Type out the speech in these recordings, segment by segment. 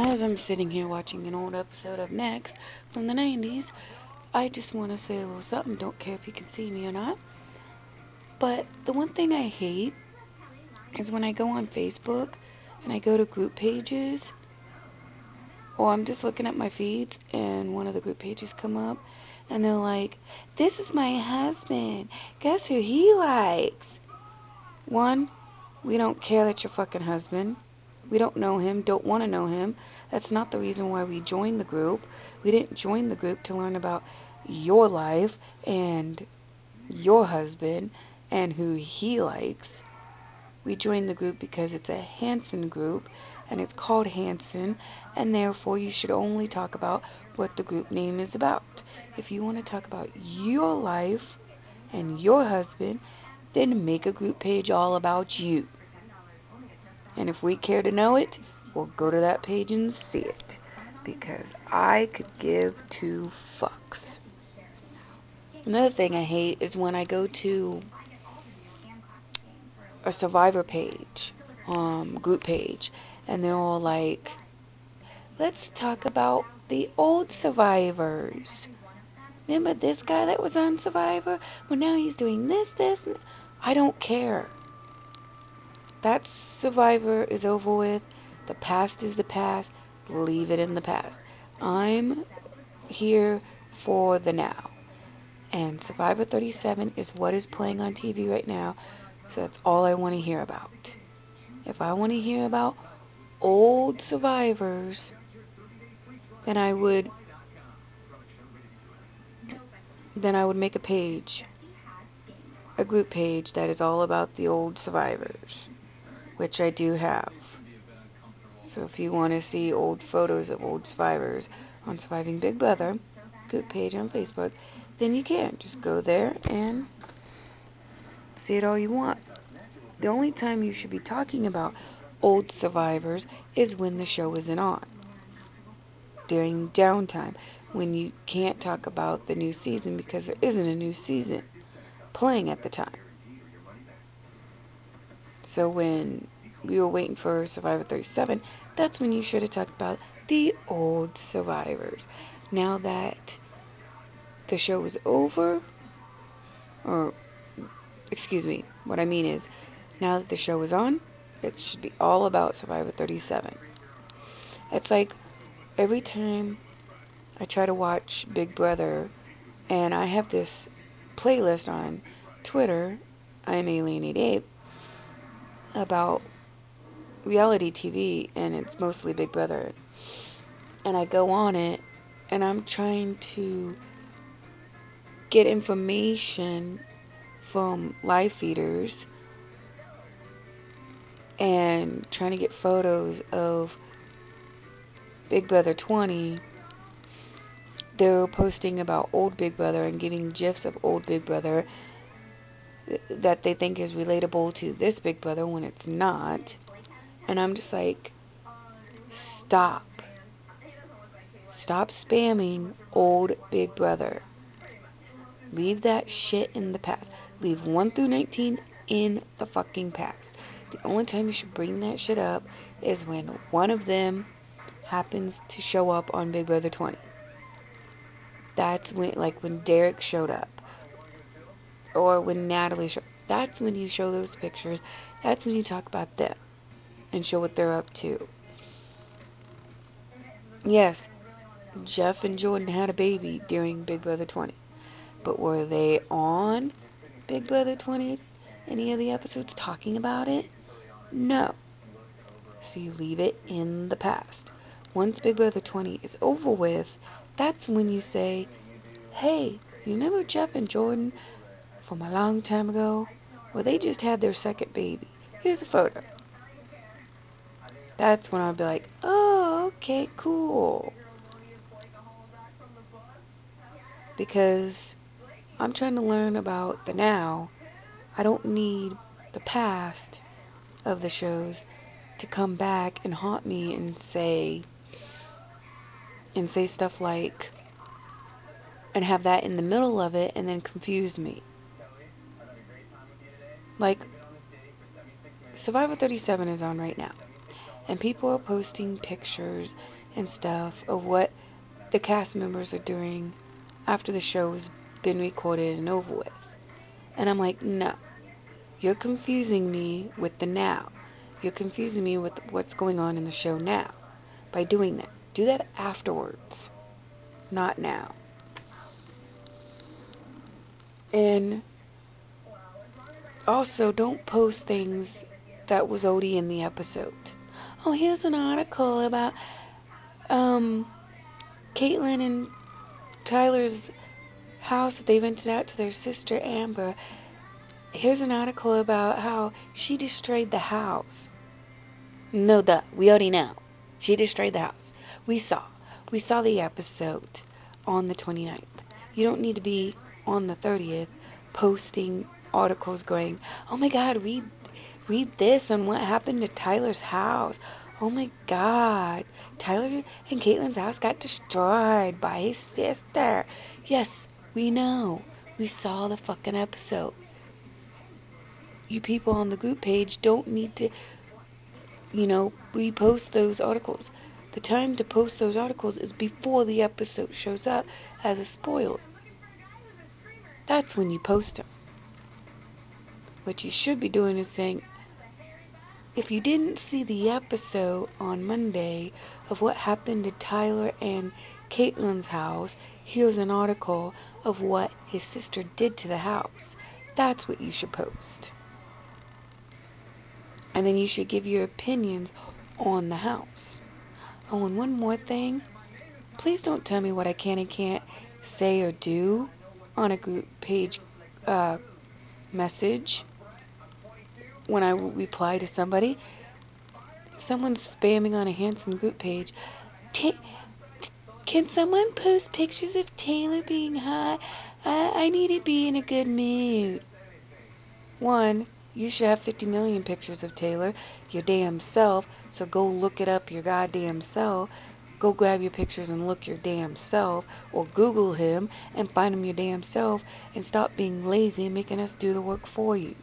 As I'm sitting here watching an old episode of Next from the 90s, I just want to say a little something, don't care if you can see me or not. But the one thing I hate is when I go on Facebook and I go to group pages, or I'm just looking at my feeds and one of the group pages come up and they're like, "This is my husband. Guess who he likes." One, we don't care that you're fucking husband. We don't know him, don't want to know him. That's not the reason why we joined the group. We didn't join the group to learn about your life and your husband and who he likes. We joined the group because it's a Hanson group and it's called Hanson, and therefore you should only talk about what the group name is about. If you want to talk about your life and your husband, then make a group page all about you. And if we care to know it, we'll go to that page and see it. Because I could give two fucks. Another thing I hate is when I go to a Survivor page, group page, and they're all like, "Let's talk about the old Survivors. Remember this guy that was on Survivor? Well, now he's doing this, this." I don't care. That Survivor is over with. The past is the past. Leave it in the past. I'm here for the now. And Survivor 37 is what is playing on TV right now. So that's all I want to hear about. If I want to hear about old Survivors, then I would make a page, a group page that is all about the old Survivors, which I do have. So if you want to see old photos of old Survivors on Surviving Big Brother, group page on Facebook, then you can. Just go there and see it all you want. The only time you should be talking about old Survivors is when the show isn't on. During downtime, when you can't talk about the new season because there isn't a new season playing at the time. So when we were waiting for Survivor 37, that's when you should have talked about the old Survivors. Now that the show is over, or excuse me, what I mean is, now that the show is on, it should be all about Survivor 37. It's like every time I try to watch Big Brother, and I have this playlist on Twitter, I Am Alien 88, about reality TV, and it's mostly Big Brother, and I go on it and I'm trying to get information from live feeders and trying to get photos of Big Brother 20. They're posting about old Big Brother and giving gifs of old Big Brother that they think is relatable to this Big Brother when it's not. And I'm just like, stop. Stop spamming old Big Brother. Leave that shit in the past. Leave 1 through 19 in the fucking past. The only time you should bring that shit up is when one of them happens to show up on Big Brother 20. That's when, like when Derek showed up, or when Natalie showed up, that's when you show those pictures, that's when you talk about them, and show what they're up to. Yes, Jeff and Jordan had a baby during Big Brother 20, but were they on Big Brother 20, any of the episodes talking about it? No. So you leave it in the past. Once Big Brother 20 is over with, that's when you say, "Hey, you remember Jeff and Jordan from a long time ago? Well, they just had their second baby. Here's a photo." That's when I'll be like, "Oh, okay, cool." Because I'm trying to learn about the now. I don't need the past of the shows to come back and haunt me and say stuff like, and have that in the middle of it and then confuse me. Like, Survivor 37 is on right now, and people are posting pictures and stuff of what the cast members are doing after the show has been recorded and over with. And I'm like, no, you're confusing me with the now. You're confusing me with what's going on in the show now by doing that. Do that afterwards, not now. And also, don't post things that was already in the episode. Oh, here's an article about Kaitlyn and Tyler's house that they rented out to their sister Amber. Here's an article about how she destroyed the house. No, we already know. She destroyed the house. We saw the episode on the 29th. You don't need to be on the 30th posting articles going, oh my god, read this on what happened to Tyler's house. Oh my god, Tyler and Kaitlyn's house got destroyed by his sister. Yes, we know. We saw the fucking episode. You people on the group page don't need to, repost those articles. The time to post those articles is before the episode shows up as a spoiler. That's when you post them. What you should be doing is saying, if you didn't see the episode on Monday of what happened to Tyler and Kaitlyn's house, here's an article of what his sister did to the house. That's what you should post. And then you should give your opinions on the house. Oh, and one more thing. Please don't tell me what I can and can't say or do on a group page message when I reply to somebody. Someone's spamming on a Hanson group page. Can someone post pictures of Taylor being hot? I need to be in a good mood. One, you should have 50 million pictures of Taylor, your damn self, so go look it up your goddamn self. Go grab your pictures and look your damn self, or Google him and find him your damn self, and stop being lazy and making us do the work for you.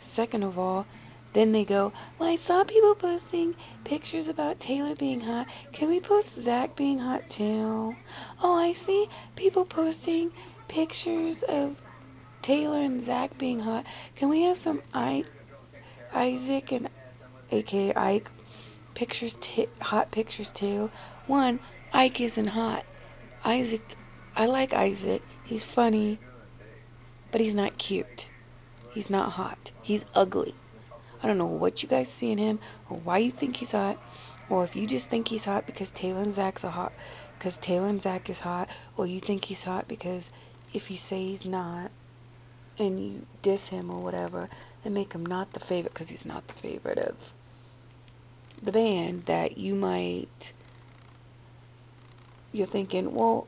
Second of all, then they go, well, I saw people posting pictures about Taylor being hot. Can we post Zach being hot too? Oh, I see people posting pictures of Taylor and Zach being hot. Can we have some Isaac and aka Ike pictures, hot pictures too? One, Ike isn't hot. Isaac, I like Isaac. He's funny, but he's not cute. He's not hot. He's ugly. I don't know what you guys see in him, or why you think he's hot, or if you just think he's hot because Taylor and Zach's are hot, because Taylor and Zach is hot, or you think he's hot because if you say he's not, and you diss him or whatever, and make him not the favorite, because he's not the favorite of the band, that you might, you're thinking, well,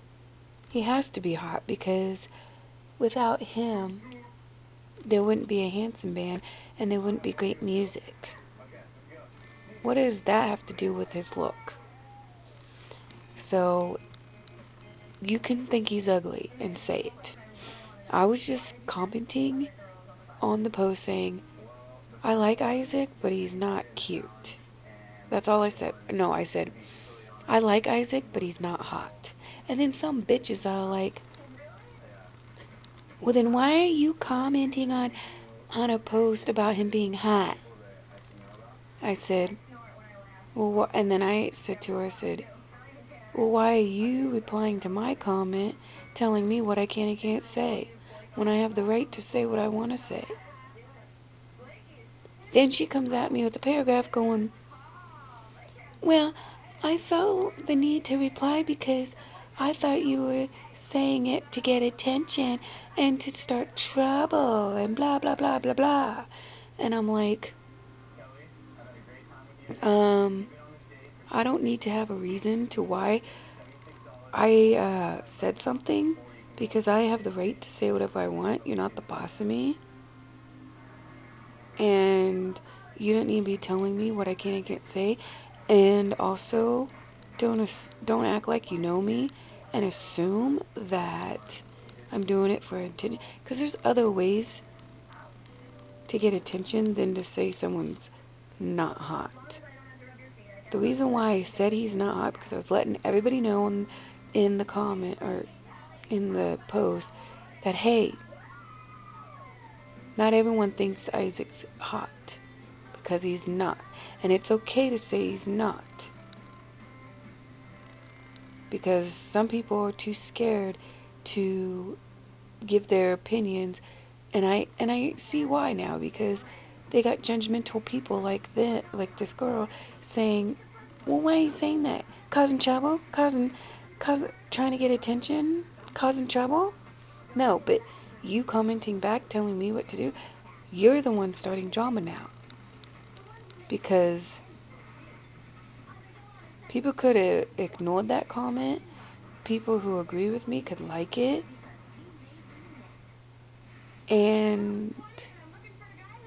he has to be hot, because without him, there wouldn't be a Hanson band, and there wouldn't be great music. What does that have to do with his look? So, you can think he's ugly, and say it. I was just commenting on the post saying, I like Isaac, but he's not cute. That's all I said. No, I said, I like Isaac, but he's not hot. And then some bitches are like, well, then why are you commenting on a post about him being hot? I said, well, and then I said to her, I said, well, why are you replying to my comment telling me what I can and can't say, when I have the right to say what I want to say? Then she comes at me with a paragraph going, well, I felt the need to reply because I thought you were saying it to get attention and to start trouble and blah, blah, blah, blah, blah. And I'm like, I don't need to have a reason to why I said something, because I have the right to say whatever I want. You're not the boss of me. And you don't need to be telling me what I can and can't say. And also, don't act like you know me and assume that I'm doing it for attention. Because there's other ways to get attention than to say someone's not hot. The reason why I said he's not hot, because I was letting everybody know in the comment, or in the post, that hey, not everyone thinks Isaac's hot, because he's not. And it's okay to say he's not, because some people are too scared to give their opinions, and I see why now, because they got judgmental people like that, like this girl, saying, well, why are you saying that? Causing trouble? Trying to get attention? Causing trouble? No, but you commenting back, telling me what to do, you're the one starting drama now. Because people could have ignored that comment. People who agree with me could like it. And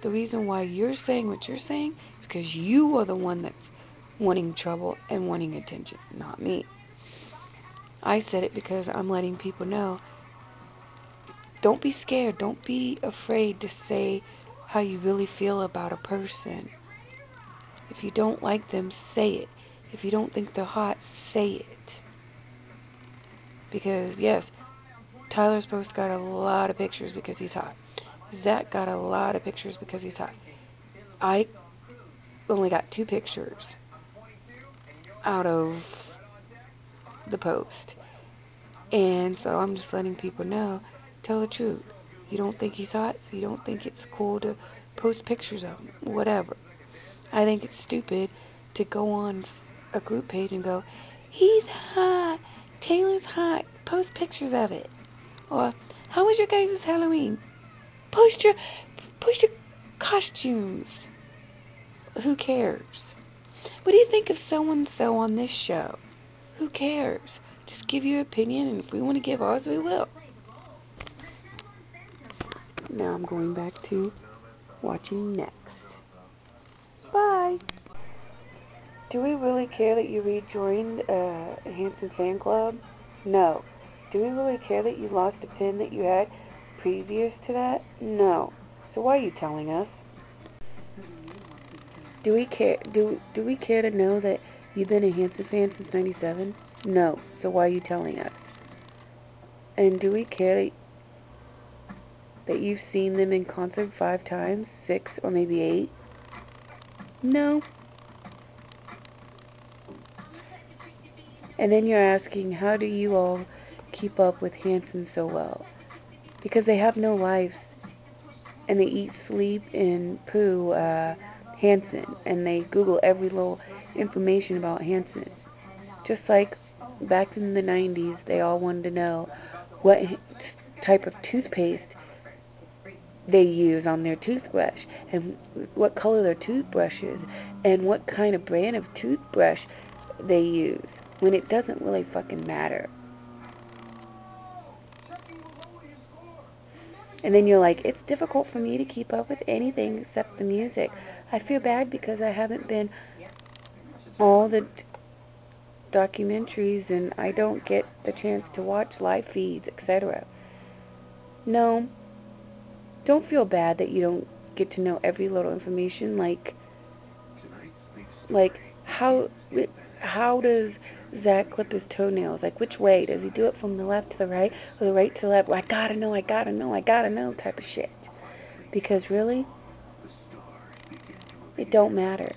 the reason why you're saying what you're saying is because you are the one that's wanting trouble and wanting attention, not me. I said it because I'm letting people know, don't be scared, don't be afraid to say how you really feel about a person. If you don't like them, say it. If you don't think they're hot, say it. Because, yes, Tyler's post got a lot of pictures because he's hot. Zach got a lot of pictures because he's hot. I only got 2 pictures out of the post. And so I'm just letting people know, tell the truth. You don't think he's hot, so you don't think it's cool to post pictures of him, whatever. I think it's stupid to go on a group page and go, he's hot, Taylor's hot, post pictures of it. Or, how was your guys' Halloween? Post your costumes. Who cares? What do you think of so-and-so on this show? Who cares? Just give your opinion, and if we want to give ours, we will. Now I'm going back to watching Next. Bye! Do we really care that you rejoined a Hanson fan club? No. Do we really care that you lost a pin that you had previous to that? No. So why are you telling us? Do we care? Do we care to know that you've been a Hanson fan since '97? No. So why are you telling us? And do we care that you've seen them in concert 5 times, 6, or maybe 8? No. And then you're asking, how do you all keep up with Hanson so well? Because they have no lives, and they eat, sleep, and poo Hanson, and they Google every little information about Hanson. Just like back in the 90s, they all wanted to know what type of toothpaste they use on their toothbrush, and what color their toothbrush is, and what kind of brand of toothbrush they use, when it doesn't really fucking matter. And then you're like, it's difficult for me to keep up with anything except the music. I feel bad because I haven't been all the documentaries, and I don't get a chance to watch live feeds, etc. No, don't feel bad that you don't get to know every little information, like how does Zach clip his toenails? Like, which way? Does he do it from the left to the right, or the right to the left? Well, I gotta know type of shit. Because really, it don't matter.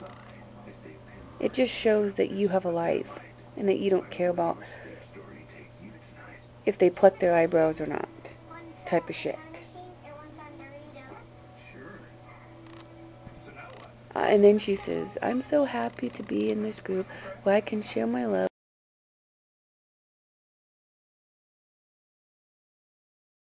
It just shows that you have a life, and that you don't care about if they pluck their eyebrows or not, type of shit. And then she says, I'm so happy to be in this group where I can share my love.